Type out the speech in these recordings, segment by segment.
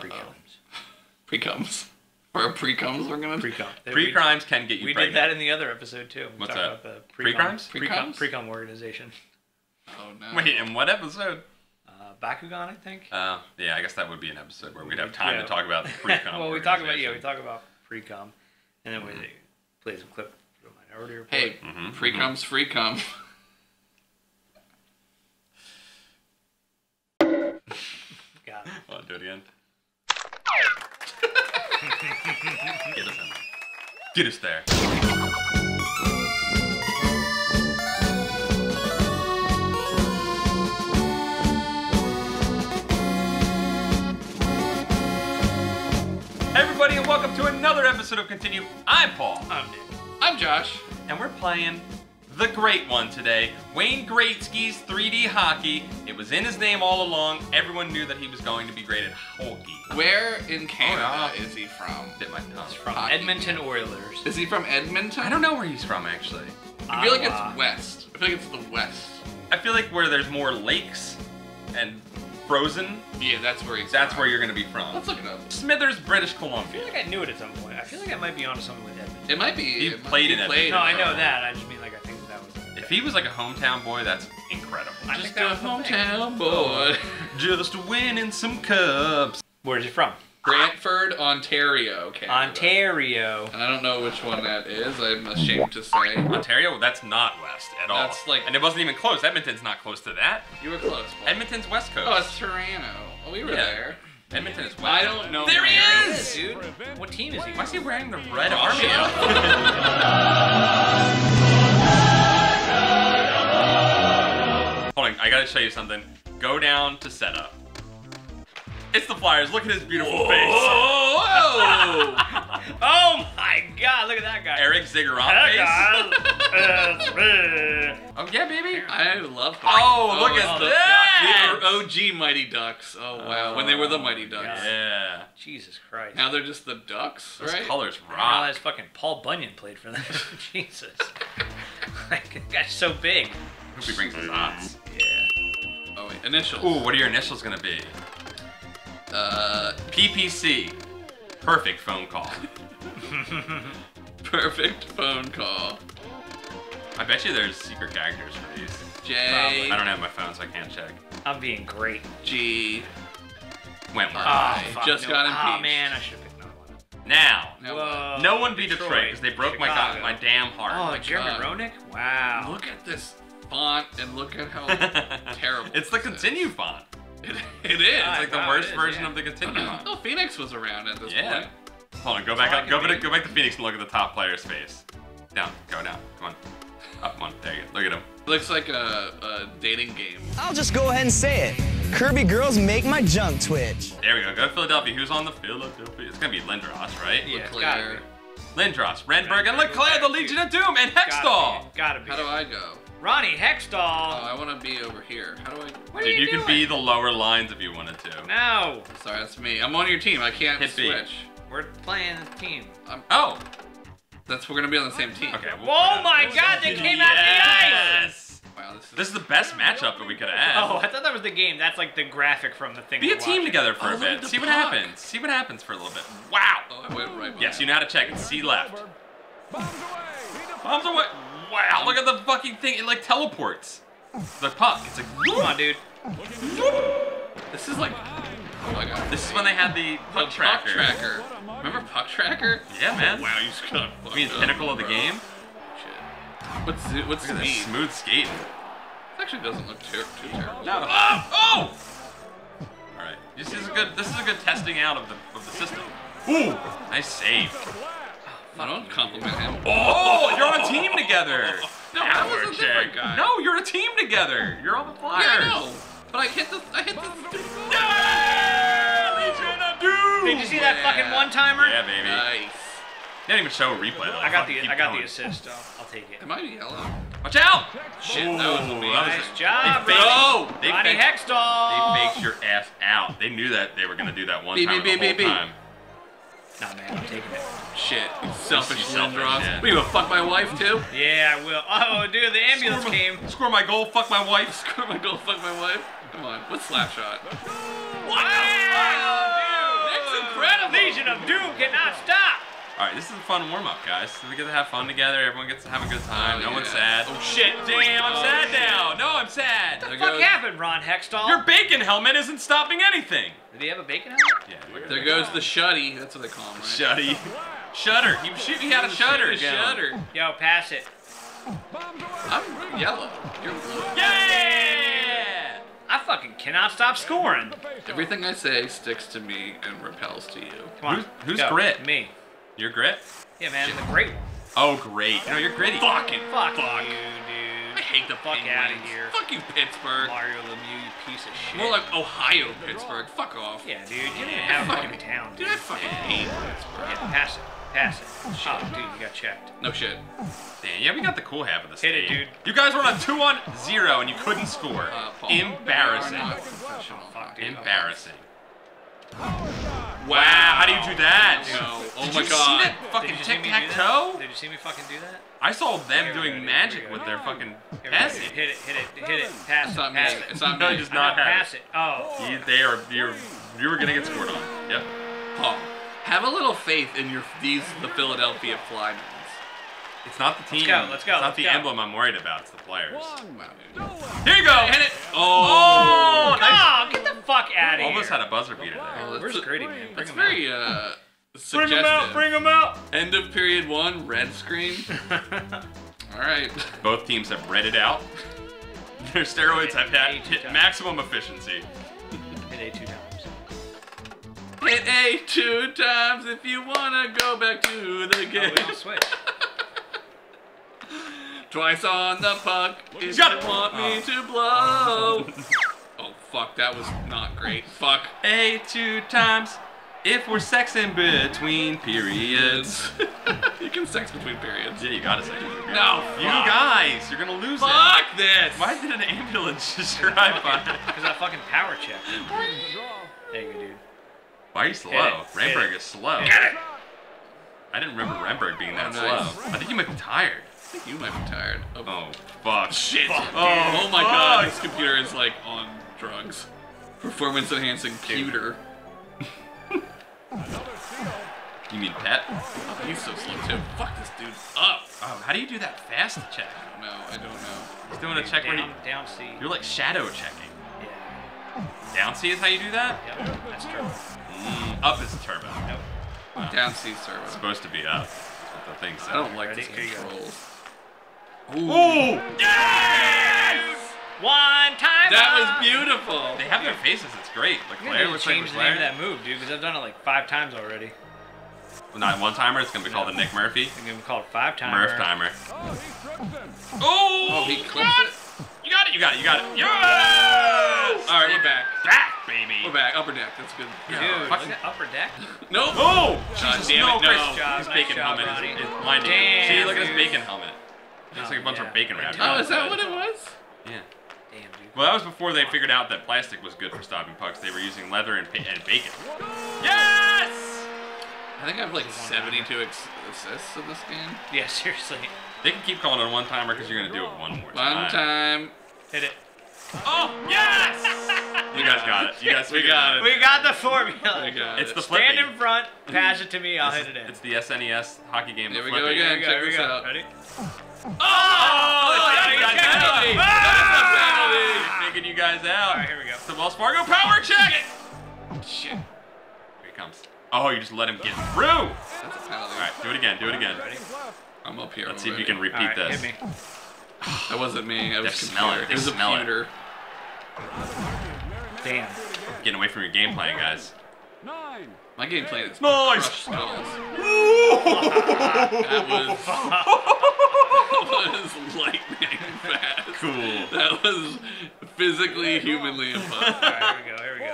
Pre-coms. Pre-coms. Or pre-coms, we're gonna pre-com. Pre-crimes can get you pregnant. We did that in the other episode too. What's that? Pre-crimes? Pre-com organization. Oh no. Wait, in what episode? Bakugan, I think. Yeah, I guess that would be an episode where we'd have time to talk about pre-com. Well, we talk about pre-com, and then we play some clip from my earlier. Hey, pre-com's free-com. Got it. Want to do it again? Get us in. Get us there. Hey everybody, and welcome to another episode of Continue. I'm Paul. I'm Nick. I'm Josh. And we're playing the great one today. Wayne Gretzky's 3D Hockey. It was in his name all along. Everyone knew that he was going to be great at hockey. Where in Canada is he from? He's from Edmonton Oilers. Is he from Edmonton? I don't know where he's from, actually. I feel like it's west. I feel like it's the west. I feel like where there's more lakes and frozen. Yeah, that's where he's from. Where you're going to be from. Let's look it up. Smithers, British Columbia. I feel like I knew it at some point. I feel like I might be onto something with Edmonton. It might be. He played in Edmonton. No, I know that. I just mean like I think that was... If he was like a hometown boy, that's incredible. Just a hometown boy. Just winning some cups. Where's he from? Brantford, Ontario, Canada. Ontario. And I don't know which one that is, I'm ashamed to say. Ontario? That's not west at all. That's like... And it wasn't even close. Edmonton's not close to that. You were close, Paul. Edmonton's west coast. Oh, it's Toronto. Oh, we were there. Edmonton is west. I don't know. There he is! Dude. What team is he? Why is he wearing the red army outfit? Hold on, I gotta show you something. Go down to setup. It's the Flyers. Look at his beautiful face. Oh my God! Look at that guy. Eric Ziggurat face. Oh yeah, baby. I love him. Oh, look at that. They were OG Mighty Ducks. Oh wow, when they were the Mighty Ducks. God. Yeah. Jesus Christ. Now they're just the Ducks, right? Those colors rock. I realized fucking Paul Bunyan played for them. Jesus. Like, that guy's so big. I hope he brings his odds. Yeah. Oh wait, initials. Ooh, what are your initials gonna be? PPC. Perfect phone call. Perfect phone call. I bet you there's secret characters for these. J. Probably. I don't have my phone, so I can't check. I'm being great. G. Wentworth. Oh, fuck, got impeached. Oh man, I should pick another one. Now. No one beat Detroit because they broke my damn heart. Oh, like Jeremy Roenick? Wow. Look at this font and look at how terrible. It's the Continue font. It is. It's like the worst version of the Continue. No, Phoenix was around at this point. Hold on, go back to Phoenix and look at the top player's face. Down, go down. Come on. Up, come on. There you go. Look at him. Looks like a dating game. I'll just go ahead and say it. Kirby girls make my junk twitch. There we go. Go to Philadelphia. Who's on the Philadelphia? It's gonna be Lindros, right? Yeah. Leclerc. Lindros, Renberg, and Leclerc, the Legion of Doom, and Hextall. Gotta be. How do I go? Ronnie Hextall! Oh, I want to be over here. How do I... Dude, you could be the lower lines if you wanted to. No! Sorry, that's me. I'm on your team. I can't switch. We're playing this team. Oh! We're going to be on the same team. Okay. Oh my God, they came out of the ice! Wow, this is the best matchup that we could have had. Oh, I thought that was the game. That's like the graphic from the thing. Be a team together for a bit. See what happens. See what happens for a little bit. Wow! Oh, I went right by. Yes, you know how to check. It's C left. Bombs away! Bombs away! Wow, look at the fucking thing. It like teleports. The puck. It's like, come on, dude. This is like, oh my God. This is when they had the puck tracker. Remember puck tracker? Yeah, man. Wow, you just got fucked. I mean, pinnacle of the game. Shit. What's the smooth skating? This actually doesn't look too terrible. No. Oh! All right. This is a good testing out of the system. Ooh, nice save. I don't compliment him. Oh, you're on a team together. No, I was a different guy. No, you're a team together. You're on the Flyers. Yeah, I know. But I hit the... No! Did you see that fucking one-timer? Yeah, baby. Nice. They didn't even show a replay. Like, I got the assist. I'll take it. Am I yellow? Watch out! Shit, that was a nice job, bro. Ronnie Hextall. They faked your ass out. They knew that they were going to do that one-timer the whole time. Nah, man, I'm taking it. Shit, selfish Lindros. Yeah. What, you gonna fuck my wife too? Yeah, I will. Oh, dude, the ambulance came. Score my goal, fuck my wife. Score my goal, fuck my wife. Come on, what's slap shot? Wow! Wow! Legion of Doom cannot stop. All right, this is a fun warm-up, guys. We get to have fun together. Everyone gets to have a good time. No one's sad. Oh, shit. Damn, I'm sad now. No, I'm sad. What the fuck happened, Ron Hextall? Your bacon helmet isn't stopping anything. Did he have a bacon helmet? Yeah. There goes the shuddy. That's what they call him, right? Shuddy. Shudder. He had a shudder. Shudder. Yo, pass it. I'm yellow. You're blue. Yeah! I fucking cannot stop scoring. Everything I say sticks to me and repels to you. Come on. Who's Grit? Me. You're Grit? Yeah, man, the great one. Oh, great. No, you're Gritty. Fuck you, dude. I hate the fuck out of here. Fuck you, Pittsburgh. Mario Lemieux, you piece of shit. More like Ohio, Pittsburgh. Fuck off. Yeah, dude, you didn't have a fucking town. Dude, I fucking hate Pittsburgh. Yeah, pass it. Pass it. Shit. Oh, dude, you got checked. No shit. Damn, yeah, we got the cool half of this game. Hit it, dude. You guys were on 2-on-0 and you couldn't score. Embarrassing. Embarrassing. Wow, how do you do that? Oh my god. Fucking tic-tac-toe? Did you see me fucking do that? I saw them doing magic with their fucking passing. Hit it, pass it, pass it. It's not me. No, you just not pass it. Oh. You were gonna get scored on. Yep. Have a little faith in the Philadelphia Flyers. It's not the team. Let's go. It's not the emblem I'm worried about. It's the Flyers. Here you go. Hit it. Oh, nice. Get the fuck out of here. Almost had a buzzer beater there. Oh, where's Gritty, man? That's very suggestive. Bring him out. Bring him out. End of period one. Red screen. All right. Both teams have read it out. Their steroids have hit maximum efficiency. Hit A2 down. Hit A 2 times if you wanna go back to the game. Oh, switch. Twice on the puck if you want me to blow. Oh fuck, that was not great. Fuck. A 2 times if we're sexing between periods. You can sex between periods. Yeah, you gotta sex between periods. No, fuck. You guys, you're gonna lose it. Fuck this! Why did an ambulance just drive by? Because I fucking power checked. There you go, dude. Why are you slow? Renberg is slow. Get it! I didn't remember Renberg being that slow. I think you might be tired. Oh, fuck. Shit. Fuck, oh my god, this computer is like on drugs. Performance enhancing computer. You mean pet? Oh, he's so slow too. Fuck this dude up. Oh, how do you do that fast check? I don't know. He's doing a check where you... Down C. You're like shadow checking. Yeah. Down C is how you do that? Yep, that's true. Up is turbo. Nope. Wow. Down C turbo. It's supposed to be up. What the thing's I don't like these controls. Ooh! Yes! One time. That was beautiful. They have their faces. It's great. Leclerc was changed the name of that move, dude, because I've done it like 5 times already. Well, not one timer. It's gonna be called the Nick Murphy. It's gonna be called 5 timer. Murph timer. Oh! He clipped it. You got it. You got it. Yes! All right, we're back. Baby. We're back. Upper deck. That's good. Dude, fucking upper deck? No. Oh! Jesus, damn it. No. His bacon helmet is blinding. See, look at his bacon helmet. Looks like a bunch of bacon wrapped around. Oh, is that what it was? Yeah. Damn, dude. Well, that was before they figured out that plastic was good for stopping pucks. They were using leather and bacon. Yes! I think I have like 72 assists in this game. Yeah, seriously. They can keep calling it a one-timer because you're going to do it one more time. One time. Hit it. Oh, yes! You guys got it. We got it. We got the formula. It's the flippy. Stand in front, pass it to me, I'll hit it in. It's the SNES hockey game. Here we go again. Check this out. Ready? Oh! That's a penalty! That's a penalty! Taking you guys out. All right, here we go. It's the Wells Fargo power check! Shit. Here it comes. Oh, you just let him get through! That's a penalty. All right, do it again. Do it again. Ready? I'm up here. Let's see if you can repeat this. Hit me. That wasn't me. I was smelling it. It was a computer. Damn. Getting away from your gameplay, guys. My gameplay is crushed skulls. That was lightning fast. Cool. That was physically, humanly impossible. Alright, here we go.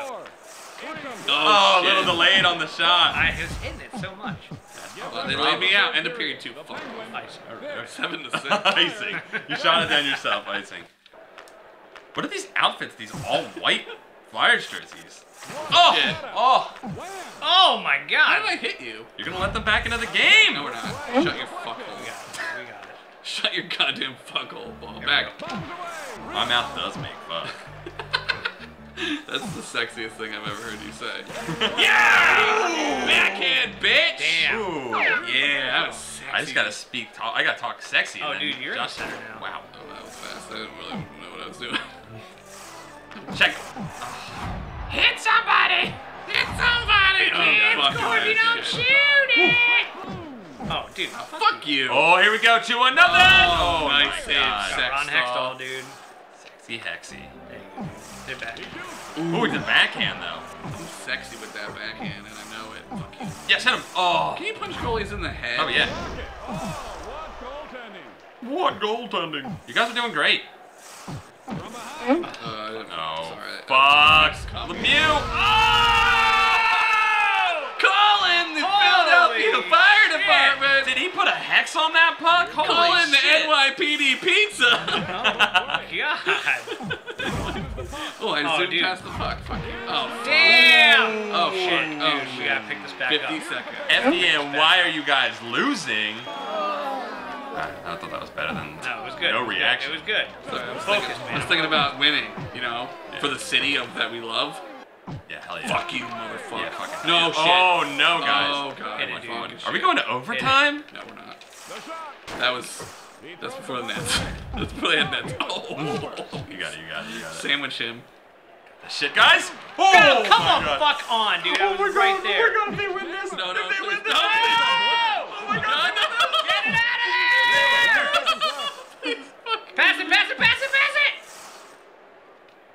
Oh, a little delayed on the shot. I was hitting it so much. Well, they laid me out. End of period 2. Fuck. Icing. 7-6. Icing. You shot it down yourself. Icing. What are these outfits? These all-white Flyers jerseys. Oh! Shit. Oh my god! How did I hit you? You're gonna let them back into the game. No, we're not. Shut your fuck hole. We got it. Shut your goddamn fuck hole. Ball back. My mouth does make fuck. That's the sexiest thing I've ever heard you say. Yeah! Backhand. I just gotta speak. I gotta talk sexy. Oh, dude, you're in the center now. Wow. Oh, that was fast. I didn't really know what I was doing. Check. Oh. Hit somebody! Hit somebody! Oh, kids, Corbin, don't shoot it! Oh, dude. Oh, fuck you. Oh, here we go. 2-1-0. Oh, nice save. Ron Hextall, dude. Sexy Hexy. There you go. They're back. Ooh, it's a backhand, though. I'm sexy with that backhand, and I know it. Fuck you. Yes, hit him. Oh. Can you punch goalies in the head? Oh, yeah. What goaltending? You guys are doing great. No. Fuck. Lemieux. Oh! Call in the Philadelphia Fire Department. Did he put a hex on that puck? Holy Call in shit. The NYPD pizza. Oh, God. Oh, I just didn't pass the puck. Fuck you. Oh, damn. Oh, shit. Dude, oh, shit. We gotta pick this back 50 up. 50 seconds. FDA, why are you guys losing? I thought that was better than no, it was good. No reaction. It was good. So I was thinking about winning, you know, for the city that we love. Yeah, hell yeah. Fuck you, motherfucker. Yeah, fuck no shit. Oh, no, guys. Oh, God. Are we going to overtime? No, we're not. That was... That's before the Nets. That's before they had Nets. Oh. You got it. Sandwich him. Shit, guys. Oh, God, come on, fuck on, dude. Oh, we're right there. We're going to be winning this. No, no, please, no. Oh, my God. No. Get it out of here. Pass it.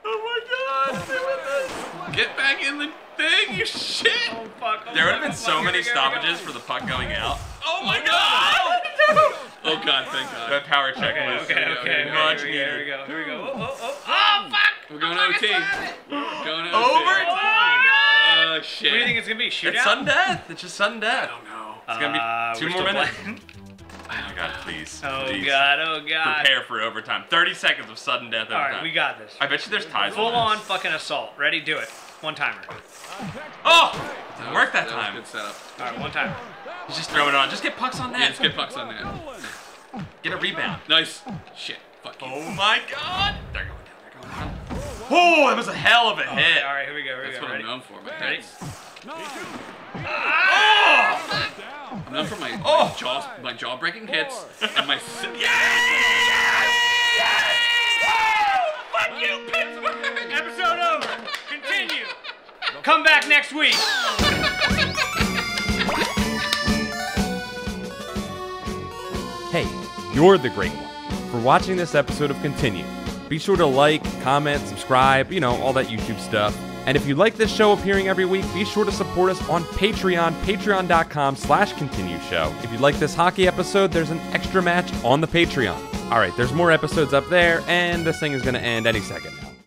Oh, my God. They win this. Get back in the thing, you shit. Oh, fuck. There would have been so many stoppages for the puck going out. Oh, my God. Oh God, thank God. That power check was much needed. Here we go. Oh, fuck! We're going OT. Overtime! Oh, shit. What do you think it's gonna be? Shootout? It's sudden death. It's just sudden death. I don't know. It's gonna be 2 more minutes. Oh God, please. Oh God. Prepare for overtime. 30 seconds of sudden death overtime. Alright, we got this. I bet you there's ties. Full on fucking assault. Ready? Do it. One timer. Oh! Didn't work that time. Good setup. Alright, one timer. He's just throwing it on. Just get pucks on that. Yeah, just get pucks on that. Get a rebound. Nice. Shit. Fuck you. Oh my God. They're going down. Oh, that was a hell of a hit. All right, here we go. That's what I'm known for. Ready? Oh! I'm known for my jaw-breaking hits and my. Yes! Fuck you, Pittsburgh. Episode over. Continue. Come back next week. Hey, you're the great one for watching this episode of Continue. Be sure to like, comment, subscribe, you know, all that YouTube stuff. And if you like this show appearing every week, be sure to support us on Patreon, patreon.com/continue show. If you like this hockey episode, there's an extra match on the Patreon. All right, there's more episodes up there, and this thing is going to end any second.